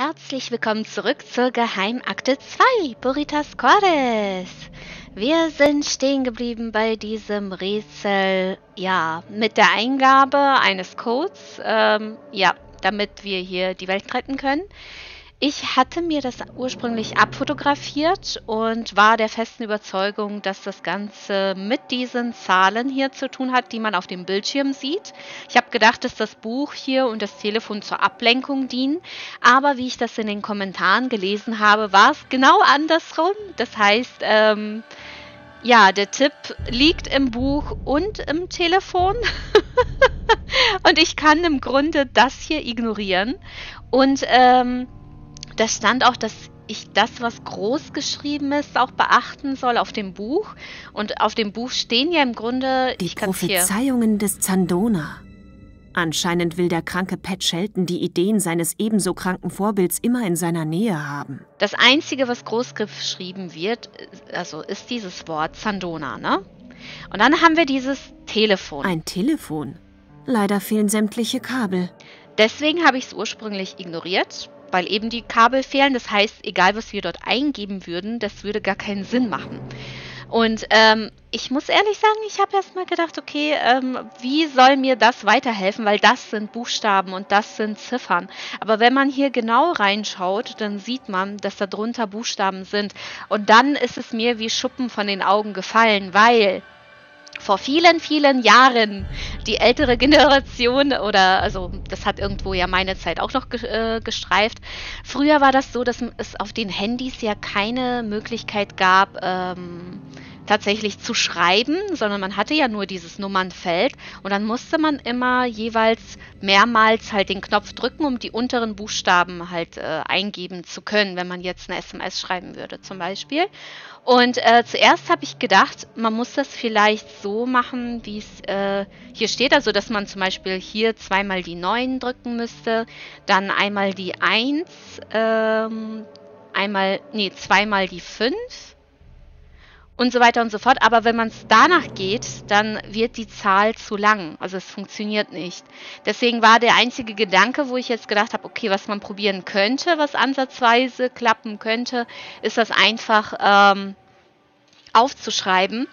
Herzlich willkommen zurück zur Geheimakte 2 Puritas Cordis. Wir sind stehen geblieben bei diesem Rätsel, ja, mit der Eingabe eines Codes, ja, damit wir hier die Welt retten können. Ich hatte mir das ursprünglich abfotografiert und war der festen Überzeugung, dass das Ganze mit diesen Zahlen hier zu tun hat, die man auf dem Bildschirm sieht. Ich habe gedacht, dass das Buch hier und das Telefon zur Ablenkung dienen, aber wie ich das in den Kommentaren gelesen habe, war es genau andersrum. Das heißt, ja, der Tipp liegt im Buch und im Telefon und ich kann im Grunde das hier ignorieren und da stand auch, dass ich das, was groß geschrieben ist, auch beachten soll auf dem Buch. Und auf dem Buch stehen ja im Grunde die Prophezeiungen des Zandona. Anscheinend will der kranke Pat Shelton die Ideen seines ebenso kranken Vorbilds immer in seiner Nähe haben. Das Einzige, was groß geschrieben wird, also ist dieses Wort Zandona, ne? Und dann haben wir dieses Telefon. Ein Telefon? Leider fehlen sämtliche Kabel. Deswegen habe ich es ursprünglich ignoriert, weil eben die Kabel fehlen. Das heißt, egal was wir dort eingeben würden, das würde gar keinen Sinn machen. Und ich muss ehrlich sagen, ich habe erstmal gedacht, okay, wie soll mir das weiterhelfen? Weil das sind Buchstaben und das sind Ziffern. Aber wenn man hier genau reinschaut, dann sieht man, dass da drunter Buchstaben sind. Und dann ist es mir wie Schuppen von den Augen gefallen, weil vor vielen, vielen Jahren die ältere Generation, oder also das hat irgendwo ja meine Zeit auch noch gestreift. Früher war das so, dass es auf den Handys ja keine Möglichkeit gab, tatsächlich zu schreiben, sondern man hatte ja nur dieses Nummernfeld und dann musste man immer jeweils mehrmals halt den Knopf drücken, um die unteren Buchstaben halt eingeben zu können, wenn man jetzt eine SMS schreiben würde zum Beispiel. Und zuerst habe ich gedacht, man muss das vielleicht so machen, wie es hier steht, also dass man zum Beispiel hier zweimal die 9 drücken müsste, dann einmal die 1, zweimal die 5, und so weiter und so fort. Aber wenn man es danach geht, dann wird die Zahl zu lang. Also es funktioniert nicht. Deswegen war der einzige Gedanke, wo ich jetzt gedacht habe, okay, was man probieren könnte, was ansatzweise klappen könnte, ist das einfach aufzuschreiben.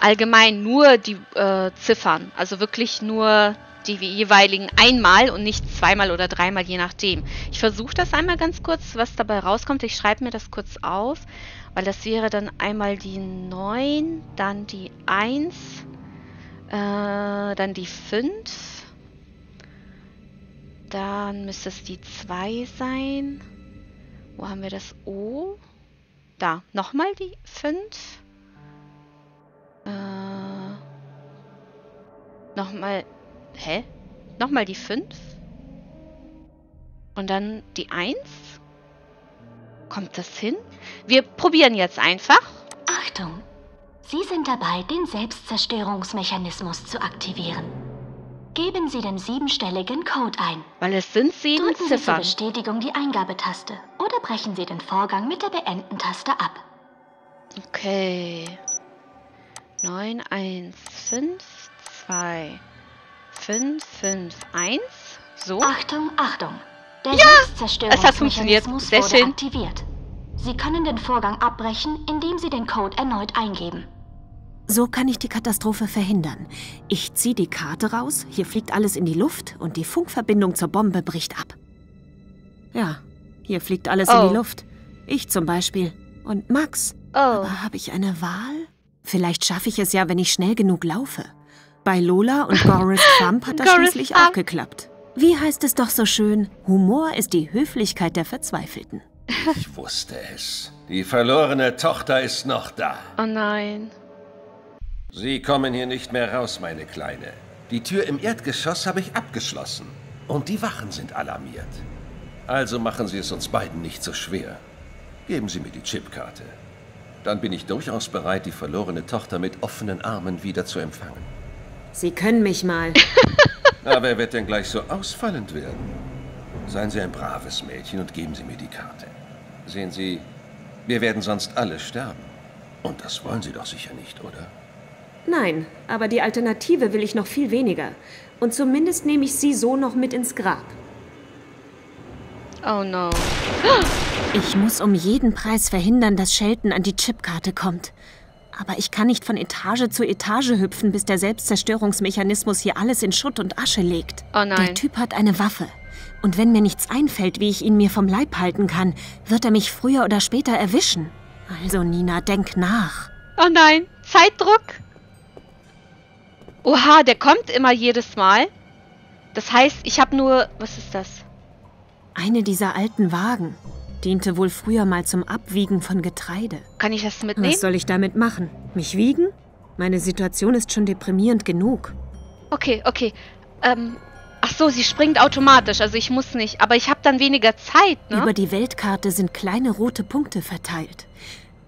Allgemein nur die Ziffern. Also wirklich nur die jeweiligen einmal und nicht zweimal oder dreimal, je nachdem. Ich versuche das einmal ganz kurz, was dabei rauskommt. Ich schreibe mir das kurz auf. Weil das wäre dann einmal die 9, dann die 1, dann die 5. Dann müsste es die 2 sein. Wo haben wir das O? Da, nochmal die 5. Nochmal, hä? Nochmal die 5. Und dann die 1. Kommt das hin? Wir probieren jetzt einfach. Achtung! Sie sind dabei, den Selbstzerstörungsmechanismus zu aktivieren. Geben Sie den 7-stelligen Code ein. Weil es sind 7 Ziffern. Drücken Sie zur Bestätigung die Eingabetaste oder brechen Sie den Vorgang mit der Beenden-Taste ab. Okay. 9, 1, 5, 2, 5, 5, 1. So. Achtung, Achtung! Der Selbstzerstörungsmechanismus wurde aktiviert. Sie können den Vorgang abbrechen, indem Sie den Code erneut eingeben. So kann ich die Katastrophe verhindern. Ich ziehe die Karte raus, hier fliegt alles in die Luft und die Funkverbindung zur Bombe bricht ab. Ja, hier fliegt alles in die Luft. Ich zum Beispiel. Und Max. Aber habe ich eine Wahl? Vielleicht schaffe ich es ja, wenn ich schnell genug laufe. Bei Lola und Boris Trump hat das schließlich auch geklappt. Wie heißt es doch so schön? Humor ist die Höflichkeit der Verzweifelten. Ich wusste es. Die verlorene Tochter ist noch da. Oh nein. Sie kommen hier nicht mehr raus, meine Kleine. Die Tür im Erdgeschoss habe ich abgeschlossen. Und die Wachen sind alarmiert. Also machen Sie es uns beiden nicht so schwer. Geben Sie mir die Chipkarte. Dann bin ich durchaus bereit, die verlorene Tochter mit offenen Armen wieder zu empfangen. Sie können mich mal... Na, wer wird denn gleich so ausfallend werden? Seien Sie ein braves Mädchen und geben Sie mir die Karte. Sehen Sie, wir werden sonst alle sterben. Und das wollen Sie doch sicher nicht, oder? Nein, aber die Alternative will ich noch viel weniger. Und zumindest nehme ich Sie so noch mit ins Grab. Oh no. Ich muss um jeden Preis verhindern, dass Shelton an die Chipkarte kommt. Aber ich kann nicht von Etage zu Etage hüpfen, bis der Selbstzerstörungsmechanismus hier alles in Schutt und Asche legt. Oh nein. Der Typ hat eine Waffe. Und wenn mir nichts einfällt, wie ich ihn mir vom Leib halten kann, wird er mich früher oder später erwischen. Also Nina, denk nach. Oh nein, Zeitdruck. Oha, der kommt immer jedes Mal. Das heißt, ich habe nur... Was ist das? Eine dieser alten Wagen. Diente wohl früher mal zum Abwiegen von Getreide. Kann ich das mitnehmen? Was soll ich damit machen? Mich wiegen? Meine Situation ist schon deprimierend genug. Okay, okay. Ach so, sie springt automatisch, also ich muss nicht. Aber ich habe dann weniger Zeit, ne? Über die Weltkarte sind kleine rote Punkte verteilt.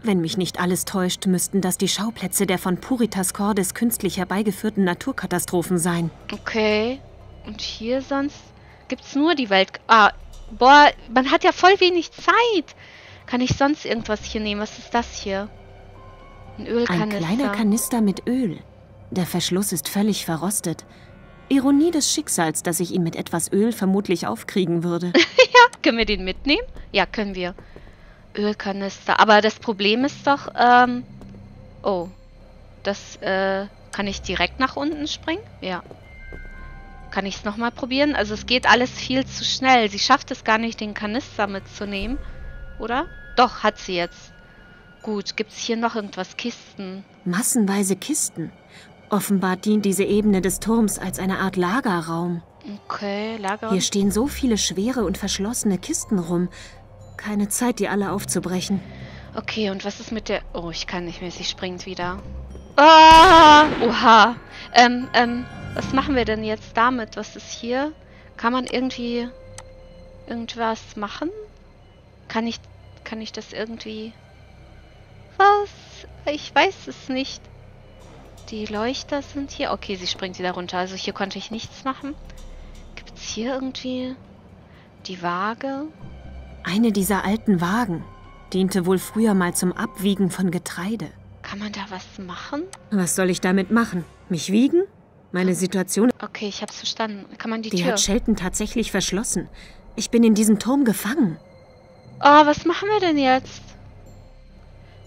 Wenn mich nicht alles täuscht, müssten das die Schauplätze der von Puritas Cordis künstlich herbeigeführten Naturkatastrophen sein. Okay. Und hier sonst gibt's nur die Welt... Ah, boah, man hat ja voll wenig Zeit. Kann ich sonst irgendwas hier nehmen? Was ist das hier? Ein Ölkanister. Ein kleiner Kanister mit Öl. Der Verschluss ist völlig verrostet. Ironie des Schicksals, dass ich ihn mit etwas Öl vermutlich aufkriegen würde. Ja, können wir den mitnehmen? Ja, können wir. Ölkanister. Aber das Problem ist doch, oh. Das, kann ich direkt nach unten springen? Ja. Kann ich es nochmal probieren? Also es geht alles viel zu schnell. Sie schafft es gar nicht, den Kanister mitzunehmen. Oder? Doch, hat sie jetzt. Gut, gibt es hier noch irgendwas? Kisten? Massenweise Kisten. Offenbar dient diese Ebene des Turms als eine Art Lagerraum. Okay, Lagerraum. Hier stehen so viele schwere und verschlossene Kisten rum. Keine Zeit, die alle aufzubrechen. Okay, und was ist mit der... Oh, ich kann nicht mehr. Sie springt wieder. Ah! Oha. Was machen wir denn jetzt damit? Was ist hier? Kann man irgendwie irgendwas machen? Kann ich das irgendwie... Was? Ich weiß es nicht. Die Leuchter sind hier. Okay, sie springt wieder runter. Also hier konnte ich nichts machen. Gibt es hier irgendwie die Waage? Eine dieser alten Wagen. Diente wohl früher mal zum Abwiegen von Getreide. Kann man da was machen? Was soll ich damit machen? Mich wiegen? Meine Situation... Okay, ich hab's verstanden. Kann man die Tür... Die hat Shelton tatsächlich verschlossen. Ich bin in diesem Turm gefangen. Oh, was machen wir denn jetzt?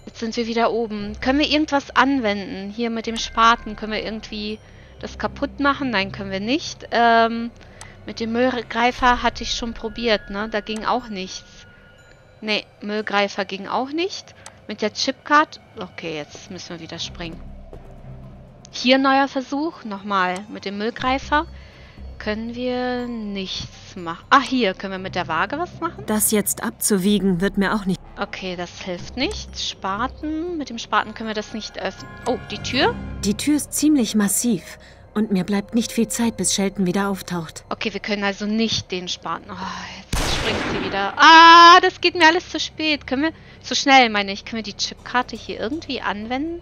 Jetzt sind wir wieder oben. Können wir irgendwas anwenden? Hier mit dem Spaten. Können wir irgendwie das kaputt machen? Nein, können wir nicht. Mit dem Müllgreifer hatte ich schon probiert, ne? Da ging auch nichts. Nee, Müllgreifer ging auch nicht. Mit der Chipcard... Okay, jetzt müssen wir wieder springen. Hier neuer Versuch, nochmal mit dem Müllgreifer. Können wir nichts machen. Ah, hier, können wir mit der Waage was machen? Das jetzt abzuwiegen wird mir auch nicht... Okay, das hilft nicht. Spaten, mit dem Spaten können wir das nicht öffnen. Oh, die Tür? Die Tür ist ziemlich massiv und mir bleibt nicht viel Zeit, bis Shelton wieder auftaucht. Okay, wir können also nicht den Spaten... Oh, jetzt springt sie wieder. Ah, das geht mir alles zu spät. Können wir... Zu schnell, meine ich. Können wir die Chipkarte hier irgendwie anwenden?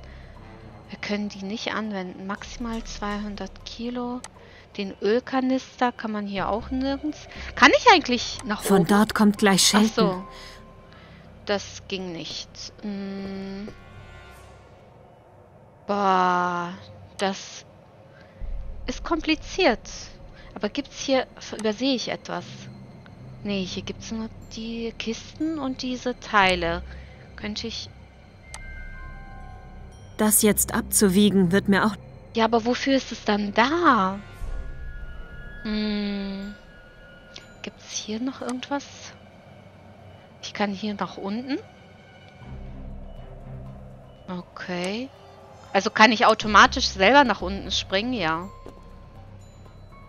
Wir können die nicht anwenden. Maximal 200 Kilo. Den Ölkanister kann man hier auch nirgends. Kann ich eigentlich nach oben? Von dort kommt gleich Shelton. Ach so. Das ging nicht. Boah. Das ist kompliziert. Aber gibt's hier... Übersehe ich etwas? Nee, hier gibt's nur die Kisten und diese Teile. Könnte ich... Das jetzt abzuwiegen, wird mir auch... Ja, aber wofür ist es dann da? Gibt es hier noch irgendwas? Ich kann hier nach unten. Okay. Also kann ich automatisch selber nach unten springen, ja.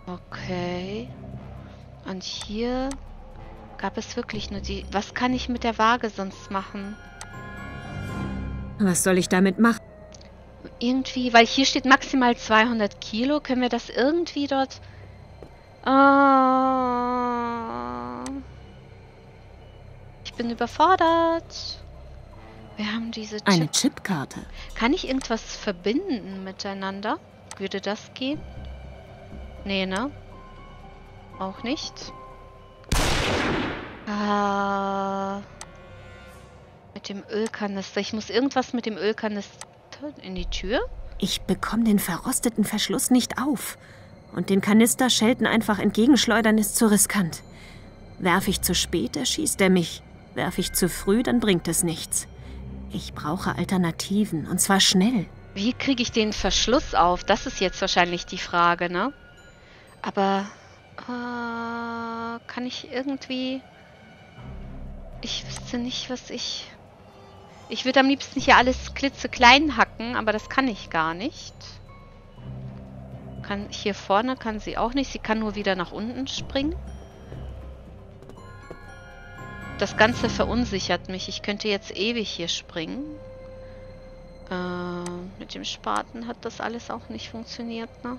Okay. Und hier gab es wirklich nur die... Was kann ich mit der Waage sonst machen? Was soll ich damit machen? Irgendwie, weil hier steht maximal 200 Kilo. Können wir das irgendwie dort... Ich bin überfordert. Wir haben diese Chip... Eine Chipkarte. Kann ich irgendwas verbinden miteinander? Würde das gehen? Nee, ne? Auch nicht. Mit dem Ölkanister. Ich muss irgendwas mit dem Ölkanister in die Tür. Ich bekomme den verrosteten Verschluss nicht auf. Und den Kanister Shelton einfach entgegenschleudern ist zu riskant. Werfe ich zu spät, erschießt er mich. Werfe ich zu früh, dann bringt es nichts. Ich brauche Alternativen, und zwar schnell. Wie kriege ich den Verschluss auf? Das ist jetzt wahrscheinlich die Frage, ne? Aber kann ich irgendwie... Ich wüsste nicht, was ich... Ich würde am liebsten hier alles klitzeklein hacken, aber das kann ich gar nicht. Kann hier vorne kann sie auch nicht. Sie kann nur wieder nach unten springen. Das Ganze verunsichert mich. Ich könnte jetzt ewig hier springen. Mit dem Spaten hat das alles auch nicht funktioniert, ne?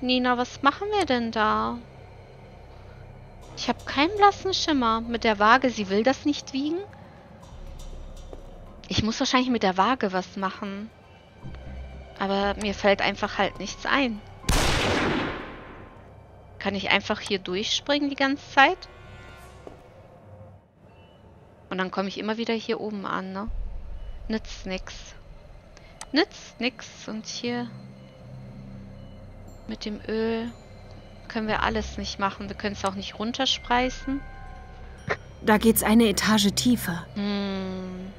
Nina, was machen wir denn da? Ich habe keinen blassen Schimmer. Mit der Waage, sie will das nicht wiegen. Ich muss wahrscheinlich mit der Waage was machen. Aber mir fällt einfach halt nichts ein. Kann ich einfach hier durchspringen die ganze Zeit? Und dann komme ich immer wieder hier oben an, ne? Nützt nix. Nützt nix. Und hier mit dem Öl können wir alles nicht machen. Wir können es auch nicht runterspreisen. Da geht's eine Etage tiefer. Hm.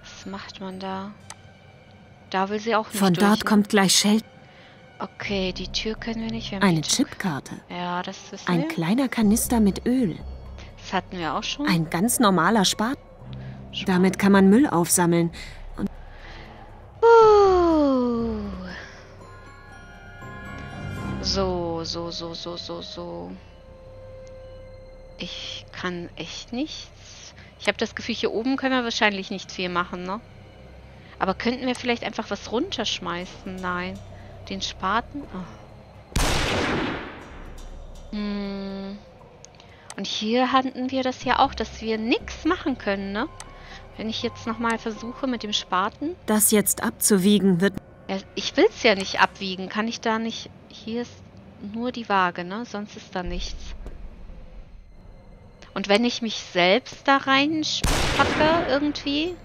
Was macht man da? Da will sie auch nicht. Von dort kommt gleich Shelton. Okay, die Tür können wir nicht. Wir haben eine Chipkarte. Ja, das ist ein kleiner Kanister mit Öl. Das hatten wir auch schon. Ein ganz normaler Spaten. Damit kann man Müll aufsammeln. Und So. Ich kann echt nichts. Ich habe das Gefühl, hier oben können wir wahrscheinlich nicht viel machen, ne? Aber könnten wir vielleicht einfach was runterschmeißen? Nein. Den Spaten. Oh. Hm. Und hier hatten wir das ja auch, dass wir nichts machen können, ne? Wenn ich jetzt nochmal versuche mit dem Spaten. Das jetzt abzuwiegen wird... Ja, ich will es ja nicht abwiegen. Kann ich da nicht... Hier ist nur die Waage, ne? Sonst ist da nichts. Und wenn ich mich selbst da reinpacke irgendwie,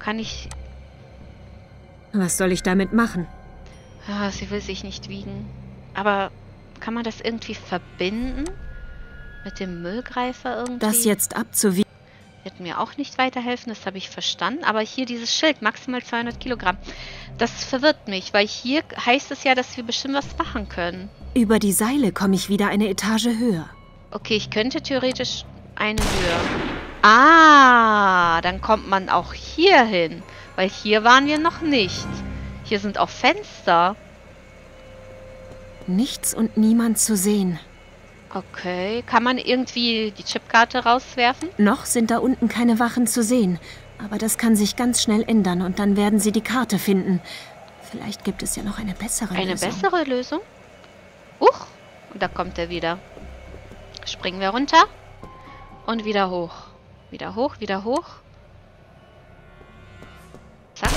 kann ich... Was soll ich damit machen? Ja, sie will sich nicht wiegen. Aber kann man das irgendwie verbinden? Mit dem Müllgreifer irgendwie? Das jetzt abzuwiegen. Wird mir auch nicht weiterhelfen, das habe ich verstanden. Aber hier dieses Schild, maximal 200 Kilogramm. Das verwirrt mich, weil hier heißt es ja, dass wir bestimmt was machen können. Über die Seile komme ich wieder eine Etage höher. Okay, ich könnte theoretisch eine höher. Ah, dann kommt man auch hier hin. Weil hier waren wir noch nicht. Hier sind auch Fenster. Nichts und niemand zu sehen. Okay. Kann man irgendwie die Chipkarte rauswerfen? Noch sind da unten keine Wachen zu sehen. Aber das kann sich ganz schnell ändern und dann werden sie die Karte finden. Vielleicht gibt es ja noch eine bessere Lösung. Eine bessere Lösung? Huch! Und da kommt er wieder. Springen wir runter. Und wieder hoch. Wieder hoch, wieder hoch. Zack.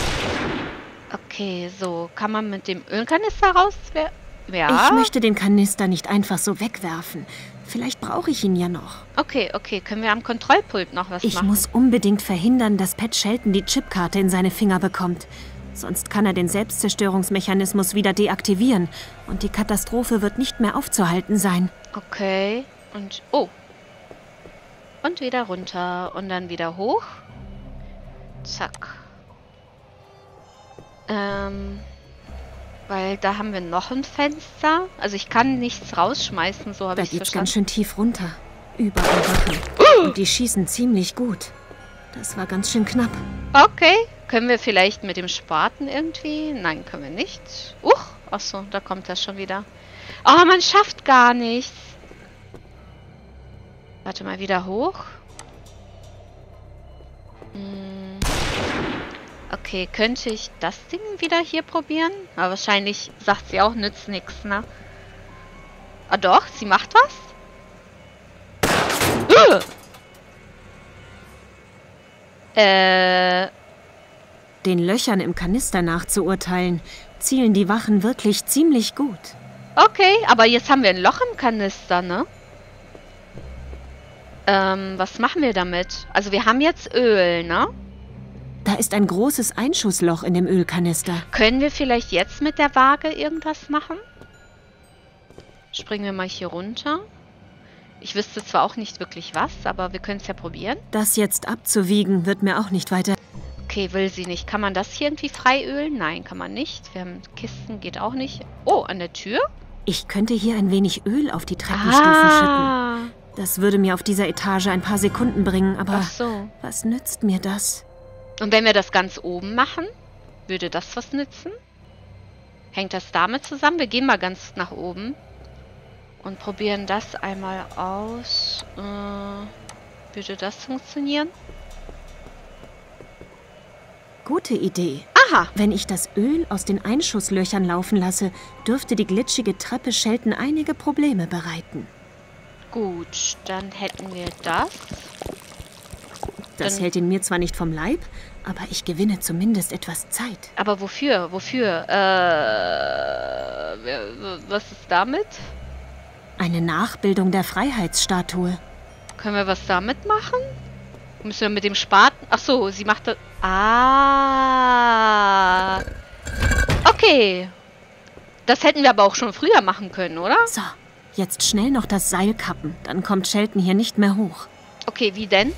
Okay, so. Kann man mit dem Ölkanister rauswerfen? Ja. Ich möchte den Kanister nicht einfach so wegwerfen. Vielleicht brauche ich ihn ja noch. Okay, okay. Können wir am Kontrollpult noch was machen? Ich muss unbedingt verhindern, dass Pat Shelton die Chipkarte in seine Finger bekommt. Sonst kann er den Selbstzerstörungsmechanismus wieder deaktivieren. Und die Katastrophe wird nicht mehr aufzuhalten sein. Okay. Und... Oh. Und wieder runter. Und dann wieder hoch. Zack. Weil da haben wir noch ein Fenster. Also ich kann nichts rausschmeißen, so habe ich es verstanden. Da geht's ganz schön tief runter. Überall Wachen. Und die schießen ziemlich gut. Das war ganz schön knapp. Okay. Können wir vielleicht mit dem Spaten irgendwie? Nein, können wir nicht. Achso, da kommt das schon wieder. Oh, man schafft gar nichts. Warte mal, wieder hoch. Hm. Okay, könnte ich das Ding wieder hier probieren? Aber wahrscheinlich sagt sie auch, nützt nichts, ne? Ah doch, sie macht was? Den Löchern im Kanister nachzuurteilen, zielen die Wachen wirklich ziemlich gut. Okay, aber jetzt haben wir ein Loch im Kanister, ne? Was machen wir damit? Also wir haben jetzt Öl, ne? Da ist ein großes Einschussloch in dem Ölkanister. Können wir vielleicht jetzt mit der Waage irgendwas machen? Springen wir mal hier runter. Ich wüsste zwar auch nicht wirklich was, aber wir können es ja probieren. Das jetzt abzuwiegen, wird mir auch nicht weiter... Okay, will sie nicht. Kann man das hier irgendwie freiölen? Nein, kann man nicht. Wir haben Kisten, geht auch nicht. Oh, an der Tür? Ich könnte hier ein wenig Öl auf die Treppenstufen schütten. Das würde mir auf dieser Etage ein paar Sekunden bringen, aber was nützt mir das? Und wenn wir das ganz oben machen, würde das was nützen? Hängt das damit zusammen? Wir gehen mal ganz nach oben und probieren das einmal aus. Würde das funktionieren? Gute Idee. Aha. Wenn ich das Öl aus den Einschusslöchern laufen lasse, dürfte die glitschige Treppe Shelton einige Probleme bereiten. Gut, dann hätten wir das. Das hält ihn mir zwar nicht vom Leib, aber ich gewinne zumindest etwas Zeit. Aber wofür? Wofür? Was ist damit? Eine Nachbildung der Freiheitsstatue. Können wir was damit machen? Müssen wir mit dem Spaten... Ach so, sie macht das... Ah. Okay. Das hätten wir aber auch schon früher machen können, oder? So, jetzt schnell noch das Seil kappen. Dann kommt Shelton hier nicht mehr hoch. Okay, wie denn?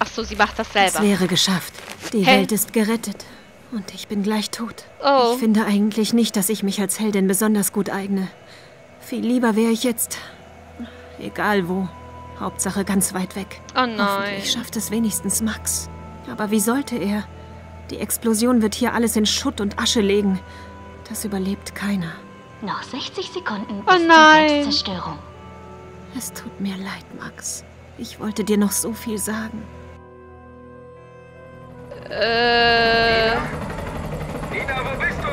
Ach so, sie macht das selber. Es wäre geschafft. Die Welt ist gerettet. Und ich bin gleich tot. Oh. Ich finde eigentlich nicht, dass ich mich als Heldin besonders gut eigne. Viel lieber wäre ich jetzt... Egal wo. Hauptsache ganz weit weg. Oh nein. Hoffentlich schafft es wenigstens Max. Aber wie sollte er? Die Explosion wird hier alles in Schutt und Asche legen. Das überlebt keiner. Noch 60 Sekunden bis zur Selbstzerstörung. Es tut mir leid, Max. Ich wollte dir noch so viel sagen. Nina, wo bist du?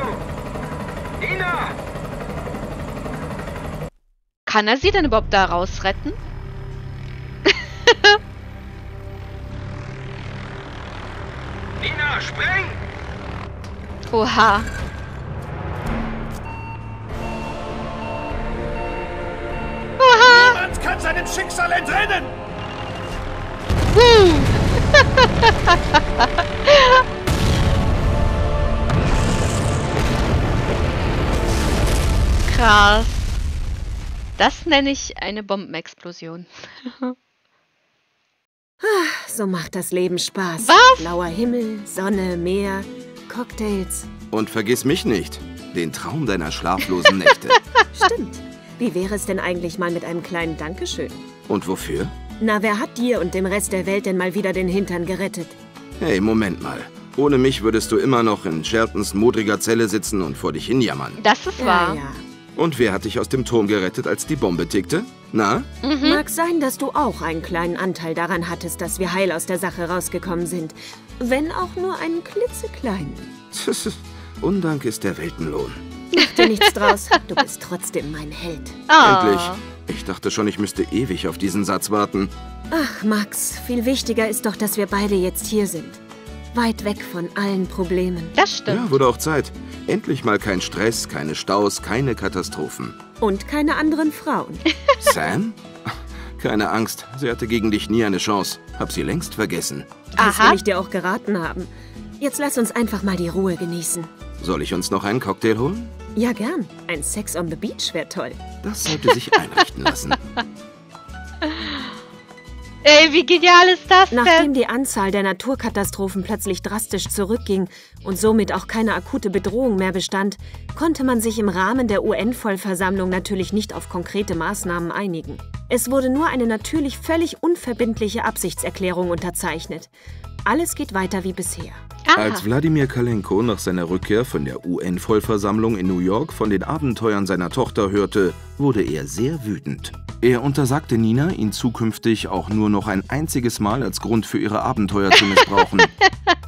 Nina! Kann er sie denn überhaupt da rausretten? Nina, spring! Oha. Oha! Niemand kann seinem Schicksal entrinnen! Krass. Das nenne ich eine Bombenexplosion. So macht das Leben Spaß. Was? Blauer Himmel, Sonne, Meer, Cocktails. Und vergiss mich nicht, den Traum deiner schlaflosen Nächte. Stimmt. Wie wäre es denn eigentlich mal mit einem kleinen Dankeschön? Und wofür? Na, wer hat dir und dem Rest der Welt denn mal wieder den Hintern gerettet? Hey, Moment mal. Ohne mich würdest du immer noch in Sheltons modriger Zelle sitzen und vor dich hinjammern. Das ist wahr. Ja, ja. Und wer hat dich aus dem Turm gerettet, als die Bombe tickte? Na? Mhm. Mag sein, dass du auch einen kleinen Anteil daran hattest, dass wir heil aus der Sache rausgekommen sind. Wenn auch nur einen klitzekleinen. Undank ist der Weltenlohn. Mach dir nichts draus. Du bist trotzdem mein Held. Oh. Endlich. Ich dachte schon, ich müsste ewig auf diesen Satz warten. Ach, Max, viel wichtiger ist doch, dass wir beide jetzt hier sind. Weit weg von allen Problemen. Das stimmt. Ja, wurde auch Zeit. Endlich mal kein Stress, keine Staus, keine Katastrophen. Und keine anderen Frauen. Sam? Keine Angst, sie hatte gegen dich nie eine Chance. Hab sie längst vergessen. Das will ich dir auch geraten haben. Jetzt lass uns einfach mal die Ruhe genießen. Soll ich uns noch einen Cocktail holen? Ja, gern. Ein Sex on the Beach wäre toll. Das sollte sich einrichten lassen. Ey, wie genial ist das denn? Nachdem die Anzahl der Naturkatastrophen plötzlich drastisch zurückging und somit auch keine akute Bedrohung mehr bestand, konnte man sich im Rahmen der UN-Vollversammlung natürlich nicht auf konkrete Maßnahmen einigen. Es wurde nur eine natürlich völlig unverbindliche Absichtserklärung unterzeichnet. Alles geht weiter wie bisher. Aha. Als Wladimir Kalenkow nach seiner Rückkehr von der UN-Vollversammlung in New York von den Abenteuern seiner Tochter hörte, wurde er sehr wütend. Er untersagte Nina, ihn zukünftig auch nur noch ein einziges Mal als Grund für ihre Abenteuer zu missbrauchen.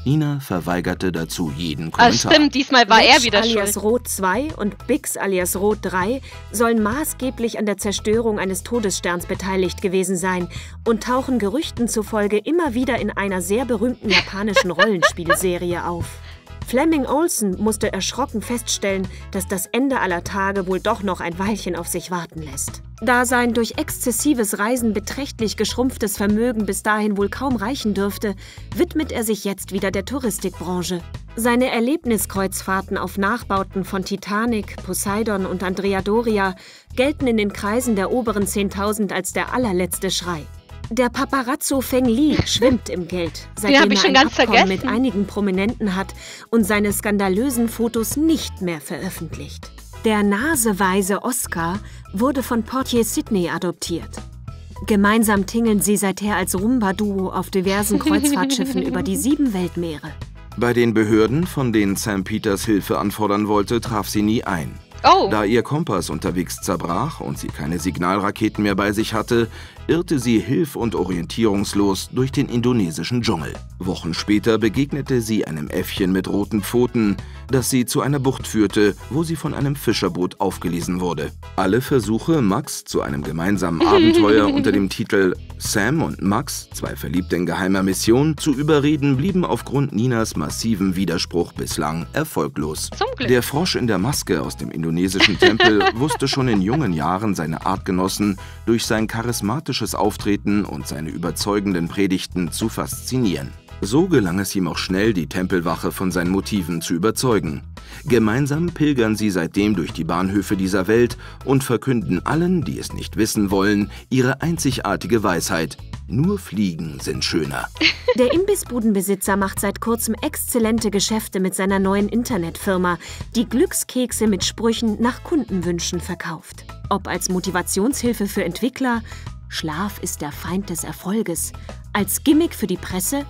Nina verweigerte dazu jeden Kommentar. Stimmt, diesmal war er wieder schuld. Alias Rot 2 und Bix alias Rot 3 sollen maßgeblich an der Zerstörung eines Todessterns beteiligt gewesen sein und tauchen Gerüchten zufolge immer wieder in einer sehr berühmten japanischen Rollenspielserie auf. Fleming Olsen musste erschrocken feststellen, dass das Ende aller Tage wohl doch noch ein Weilchen auf sich warten lässt. Da sein durch exzessives Reisen beträchtlich geschrumpftes Vermögen bis dahin wohl kaum reichen dürfte, widmet er sich jetzt wieder der Touristikbranche. Seine Erlebniskreuzfahrten auf Nachbauten von Titanic, Poseidon und Andrea Doria gelten in den Kreisen der oberen 10.000 als der allerletzte Schrei. Der Paparazzo Feng Li schwimmt im Geld, seitdem er ein Abkommen mit einigen Prominenten hat und seine skandalösen Fotos nicht mehr veröffentlicht. Der naseweise Oscar wurde von Portier Sydney adoptiert. Gemeinsam tingeln sie seither als Rumba-Duo auf diversen Kreuzfahrtschiffen über die 7 Weltmeere. Bei den Behörden, von denen Sam Peters Hilfe anfordern wollte, traf sie nie ein. Oh. Da ihr Kompass unterwegs zerbrach und sie keine Signalraketen mehr bei sich hatte, irrte sie hilf- und orientierungslos durch den indonesischen Dschungel. Wochen später begegnete sie einem Äffchen mit roten Pfoten, das sie zu einer Bucht führte, wo sie von einem Fischerboot aufgelesen wurde. Alle Versuche, Max zu einem gemeinsamen Abenteuer unter dem Titel Sam und Max, zwei Verliebte in geheimer Mission, zu überreden, blieben aufgrund Ninas massiven Widerspruch bislang erfolglos. Zum Glück. Der Frosch in der Maske aus dem indonesischen Tempel wusste schon in jungen Jahren seine Artgenossen durch sein charismatisches Auftreten und seine überzeugenden Predigten zu faszinieren. So gelang es ihm auch schnell, die Tempelwache von seinen Motiven zu überzeugen. Gemeinsam pilgern sie seitdem durch die Bahnhöfe dieser Welt und verkünden allen, die es nicht wissen wollen, ihre einzigartige Weisheit. Nur Fliegen sind schöner. Der Imbissbudenbesitzer macht seit kurzem exzellente Geschäfte mit seiner neuen Internetfirma, die Glückskekse mit Sprüchen nach Kundenwünschen verkauft. Ob als Motivationshilfe für Entwickler, Schlaf ist der Feind des Erfolges, als Gimmick für die Presse,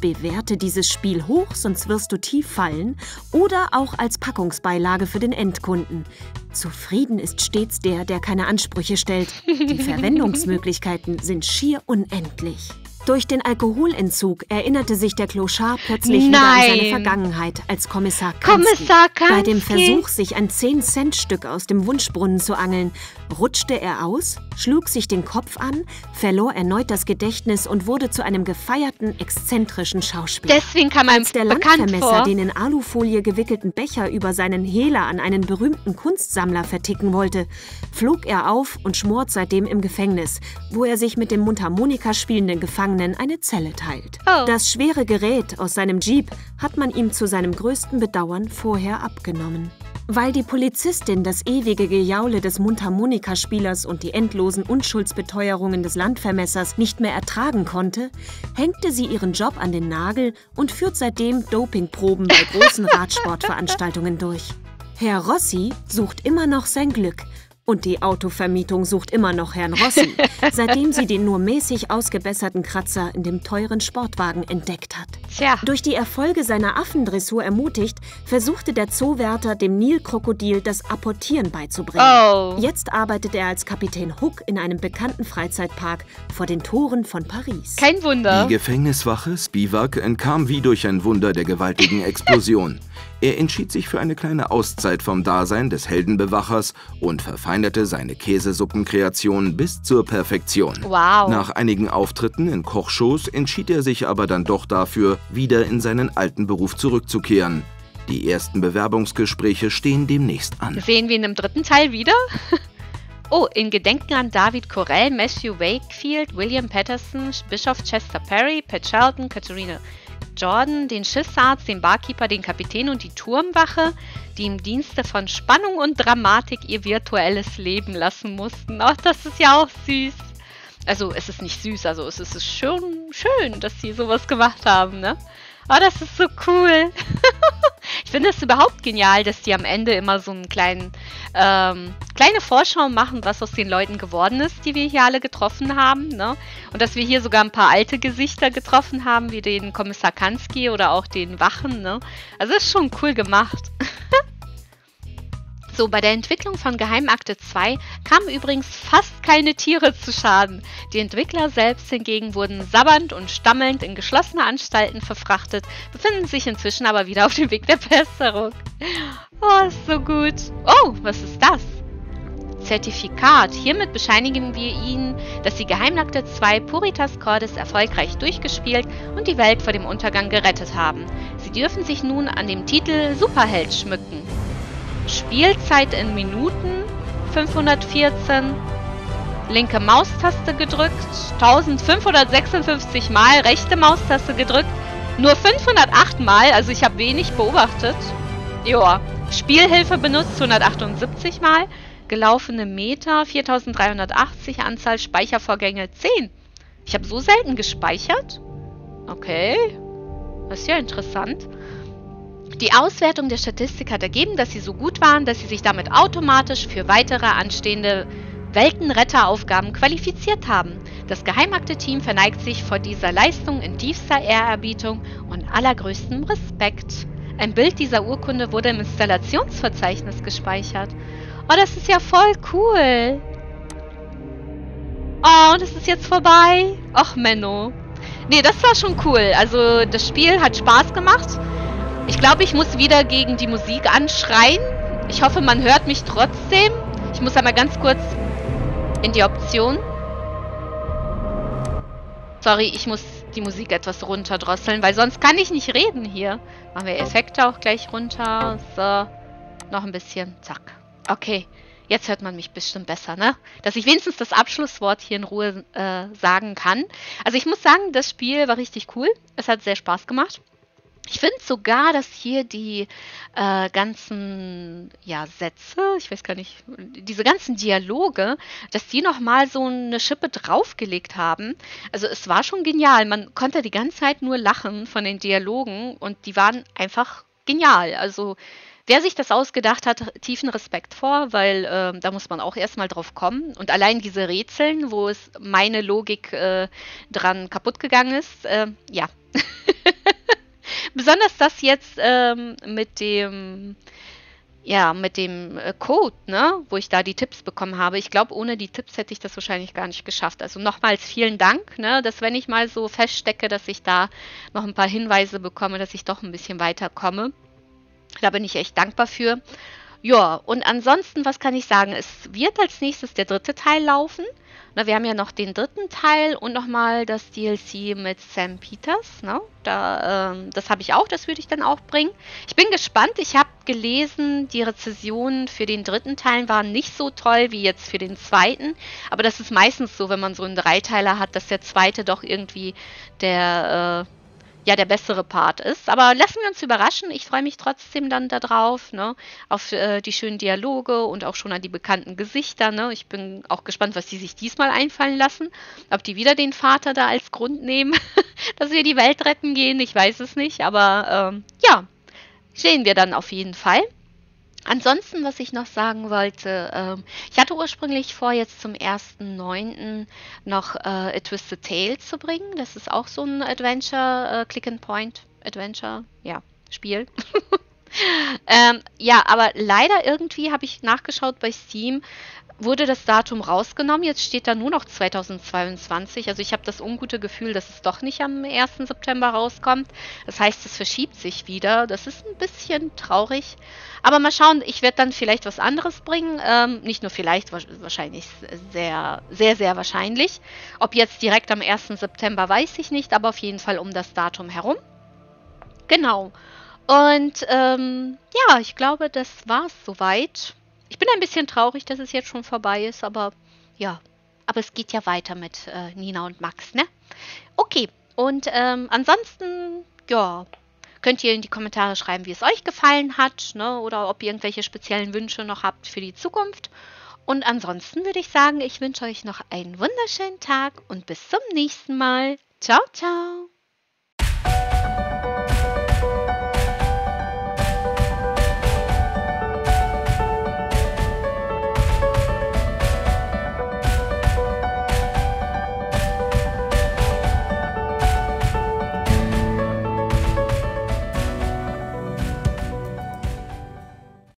bewerte dieses Spiel hoch, sonst wirst du tief fallen, oder auch als Packungsbeilage für den Endkunden. Zufrieden ist stets der, der keine Ansprüche stellt. Die Verwendungsmöglichkeiten sind schier unendlich. Durch den Alkoholentzug erinnerte sich der Clochard plötzlich wieder an seine Vergangenheit als Kommissar Kansten. Bei dem Versuch, sich ein 10-Cent-Stück aus dem Wunschbrunnen zu angeln, rutschte er aus, schlug sich den Kopf an, verlor erneut das Gedächtnis und wurde zu einem gefeierten, exzentrischen Schauspieler. Deswegen kam er bekannt vor. Als der Landvermesser den in Alufolie gewickelten Becher über seinen Hehler an einen berühmten Kunstsammler verticken wollte, flog er auf und schmort seitdem im Gefängnis, wo er sich mit dem Mundharmonika spielenden Gefangenen eine Zelle teilt. Oh. Das schwere Gerät aus seinem Jeep hat man ihm zu seinem größten Bedauern vorher abgenommen. Weil die Polizistin das ewige Gejaule des Mundharmonikaspielers und die endlosen Unschuldsbeteuerungen des Landvermessers nicht mehr ertragen konnte, hängte sie ihren Job an den Nagel und führt seitdem Dopingproben bei großen Radsportveranstaltungen durch. Herr Rossi sucht immer noch sein Glück. Und die Autovermietung sucht immer noch Herrn Rossi, seitdem sie den nur mäßig ausgebesserten Kratzer in dem teuren Sportwagen entdeckt hat. Tja. Durch die Erfolge seiner Affendressur ermutigt, versuchte der Zoowärter dem Nilkrokodil das Apportieren beizubringen. Oh. Jetzt arbeitet er als Kapitän Hook in einem bekannten Freizeitpark vor den Toren von Paris. Kein Wunder. Die Gefängniswache Spivak entkam wie durch ein Wunder der gewaltigen Explosion. Er entschied sich für eine kleine Auszeit vom Dasein des Heldenbewachers und verfeinerte seine Käsesuppenkreation bis zur Perfektion. Wow. Nach einigen Auftritten in Kochshows entschied er sich aber dann doch dafür, wieder in seinen alten Beruf zurückzukehren. Die ersten Bewerbungsgespräche stehen demnächst an. Sehen wir ihn im 3. Teil wieder? Oh, in Gedenken an David Corell, Matthew Wakefield, William Patterson, Bischof Chester Perry, Pat Shelton, Katharina Jordan, den Schiffsarzt, den Barkeeper, den Kapitän und die Turmwache, die im Dienste von Spannung und Dramatik ihr virtuelles Leben lassen mussten. Ach, das ist ja auch süß. Also, es ist nicht süß, also es ist schön, dass sie sowas gemacht haben, ne? Oh, das ist so cool. Ich finde es überhaupt genial, dass die am Ende immer so einen kleine Vorschau machen, was aus den Leuten geworden ist, die wir hier alle getroffen haben, ne? Und dass wir hier sogar ein paar alte Gesichter getroffen haben, wie den Kommissar Kansten oder auch den Wachen, ne? Also das ist schon cool gemacht. So, bei der Entwicklung von Geheimakte 2 kamen übrigens fast keine Tiere zu Schaden. Die Entwickler selbst hingegen wurden sabbernd und stammelnd in geschlossene Anstalten verfrachtet, befinden sich inzwischen aber wieder auf dem Weg der Besserung. Oh, ist so gut. Oh, was ist das? Zertifikat. Hiermit bescheinigen wir Ihnen, dass Sie Geheimakte 2 Puritas Cordis erfolgreich durchgespielt und die Welt vor dem Untergang gerettet haben. Sie dürfen sich nun an dem Titel Superheld schmücken. Spielzeit in Minuten 514, linke Maustaste gedrückt, 1556 Mal, rechte Maustaste gedrückt, nur 508 Mal, also ich habe wenig beobachtet. Joa, Spielhilfe benutzt 178 Mal, gelaufene Meter 4380, Anzahl Speichervorgänge 10. Ich habe so selten gespeichert. Okay, das ist ja interessant. Die Auswertung der Statistik hat ergeben, dass sie so gut waren, dass sie sich damit automatisch für weitere anstehende Weltenretteraufgaben qualifiziert haben. Das Geheimakte-Team verneigt sich vor dieser Leistung in tiefster Ehrerbietung und allergrößtem Respekt. Ein Bild dieser Urkunde wurde im Installationsverzeichnis gespeichert. Oh, das ist ja voll cool. Oh, das ist jetzt vorbei. Och, Menno. Nee, das war schon cool. Also, das Spiel hat Spaß gemacht. Ich glaube, ich muss wieder gegen die Musik anschreien. Ich hoffe, man hört mich trotzdem. Ich muss einmal ganz kurz in die Option. Sorry, ich muss die Musik etwas runterdrosseln, weil sonst kann ich nicht reden hier. Machen wir Effekte auch gleich runter. So, noch ein bisschen. Zack. Okay, jetzt hört man mich bestimmt besser, ne? Dass ich wenigstens das Abschlusswort hier in Ruhe sagen kann. Also ich muss sagen, das Spiel war richtig cool. Es hat sehr Spaß gemacht. Ich finde sogar, dass hier die ganzen Sätze, ich weiß gar nicht, diese ganzen Dialoge, dass die nochmal so eine Schippe draufgelegt haben. Also es war schon genial. Man konnte die ganze Zeit nur lachen von den Dialogen und die waren einfach genial. Also wer sich das ausgedacht hat, tiefen Respekt vor, weil da muss man auch erstmal drauf kommen. Und allein diese Rätseln, wo es meine Logik dran kaputt gegangen ist, ja. Besonders das jetzt mit dem Code, ne, wo ich da die Tipps bekommen habe. Ich glaube, ohne die Tipps hätte ich das wahrscheinlich gar nicht geschafft. Also nochmals vielen Dank, ne, dass wenn ich mal so feststecke, dass ich da noch ein paar Hinweise bekomme, dass ich doch ein bisschen weiterkomme. Da bin ich echt dankbar für. Ja, und ansonsten, was kann ich sagen? Es wird als nächstes der dritte Teil laufen. Na, wir haben ja noch den dritten Teil und nochmal das DLC mit Sam Peters. Ne? Da, das habe ich auch, das würde ich dann auch bringen. Ich bin gespannt, ich habe gelesen, die Rezensionen für den dritten Teil waren nicht so toll wie jetzt für den zweiten. Aber das ist meistens so, wenn man so einen Dreiteiler hat, dass der zweite doch irgendwie der... ja, der bessere Part ist. Aber lassen wir uns überraschen. Ich freue mich trotzdem dann darauf, ne? Auf die schönen Dialoge und auch schon an die bekannten Gesichter, ne? Ich bin auch gespannt, was die sich diesmal einfallen lassen. Ob die wieder den Vater da als Grund nehmen, dass wir die Welt retten gehen. Ich weiß es nicht, aber ja, sehen wir dann auf jeden Fall. Ansonsten, was ich noch sagen wollte, ich hatte ursprünglich vor, jetzt zum 1.9. noch A Twisted Tale zu bringen. Das ist auch so ein Adventure, Click-and-Point-Adventure, ja, Spiel. Ja, aber leider irgendwie habe ich nachgeschaut bei Steam, wurde das Datum rausgenommen. Jetzt steht da nur noch 2022. Also ich habe das ungute Gefühl, dass es doch nicht am 1. September rauskommt. Das heißt, es verschiebt sich wieder. Das ist ein bisschen traurig. Aber mal schauen, ich werde dann vielleicht was anderes bringen. Nicht nur vielleicht, wahrscheinlich sehr, sehr, sehr wahrscheinlich. Ob jetzt direkt am 1. September, weiß ich nicht. Aber auf jeden Fall um das Datum herum. Genau. Und ja, ich glaube, das war es soweit. Ich bin ein bisschen traurig, dass es jetzt schon vorbei ist, aber ja, aber es geht ja weiter mit Nina und Max, ne? Okay, und ansonsten, ja, könnt ihr in die Kommentare schreiben, wie es euch gefallen hat, ne? Oder ob ihr irgendwelche speziellen Wünsche noch habt für die Zukunft. Und ansonsten würde ich sagen, ich wünsche euch noch einen wunderschönen Tag und bis zum nächsten Mal. Ciao, ciao!